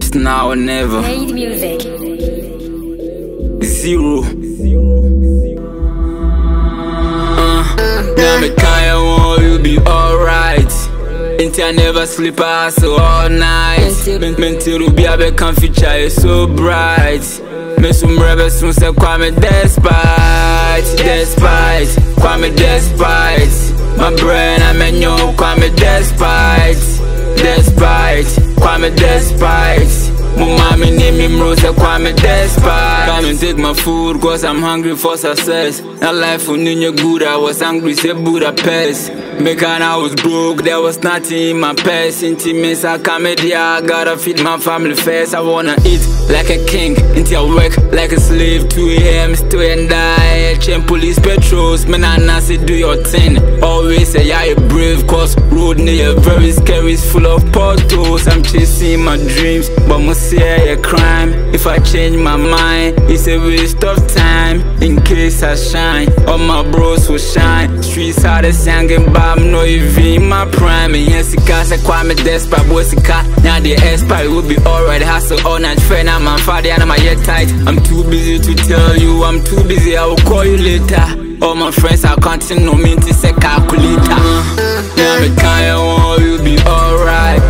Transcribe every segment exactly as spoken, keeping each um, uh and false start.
It's now or never. Made music. Zero. Now me kinda want you be alright. Until I never sleep out so all night. Until you be a bit future you so bright. Me some rebels who say Kwame Despite, Despite, Kwame Despite. My brain I mean yo Kwame Despite, Despite, Kwame Despite. My mommy name me Mro say Kwame Despite. Come and take my food cause I'm hungry for success. That life for Nino good I was hungry say Budapest. Make and I was broke, there was nothing in my past. Intimates I come here, I gotta feed my family first. I wanna eat like a king, until I work like a slave. Two A M still and die, chain police patrols. Man I not say do your thing, always say I am brave. Cause road near very scary, it's full of potholes. I'm chasing my dreams, but must say a crime. If I change my mind, it's a waste of time. In case I shine, all my bros will shine. Streets are the singing by I'm not even in my prime. And yes, it can't say Kwame Despite. Boy, it can't. Now the expire will be alright. Hustle all night. Friend, I'm my father and I'm my head tight. I'm too busy to tell you. I'm too busy. I will call you later. All my friends are counting on me to say calculator. Now me kinda want you be alright.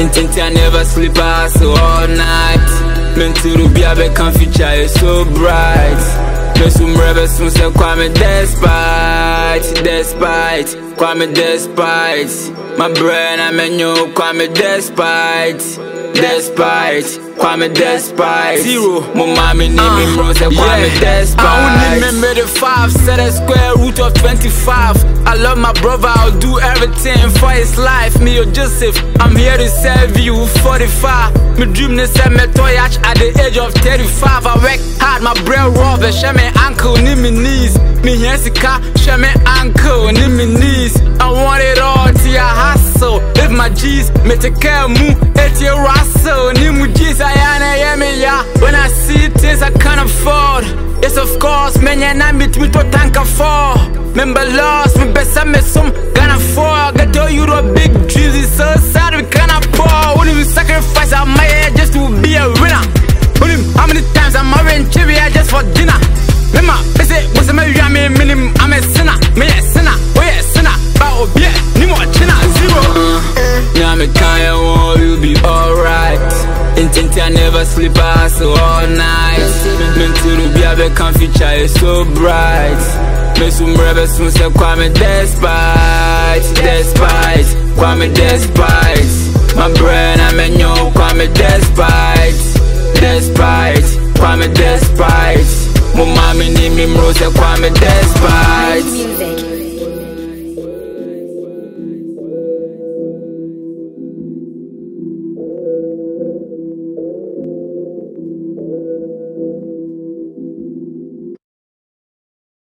Until I never sleep out so all night. Meant to be a better future. You're so bright. Some rebels who say Kwame Despite, Despite, Kwame Despite. My brain I mean you Kwame Despite, Despite, Kwame Despite. Zero. My mommy name uh, me Mro say Kwame yeah. Despite. I only remember the five, set a square root of twenty-five. I love my brother, I'll do everything for his life. Me or Joseph, I'm here to serve you forty-five. My dream is set me toy at the age of thirty-five. I work hard, my brain rough. Share my ankle, need me knees. Me here sika, share my ankle, need me knees. I want it all till I hustle. If my G's, me take care of me, it's your rustle. Need me G's, I ain't me ya. When I see things I can't afford, yes of course, man, yeah, I meet me to thank her for. Remember lost, me best I me some gonna fall. Get all you the big dreams, it's so sad we cannot pour. Only we sacrifice our mind just to be a winner. Only how many times I'm wearing Cheeria just for dinner. Remember, I say, what's the matter? I'm a minimum, I'm a sinner. Me a sinner, we a sinner. But oh, yeah, ni more China, zero. Now me kinda want you be alright. Until I never sleep out so all night. Meant to be a better future, you're so bright. Me some rebels who say Kwame Despite, Despite, Kwame Despite. My brain I mean yo Kwame Despite, Despite, Kwame Despite. My mommy name me Mro say Kwame Despite.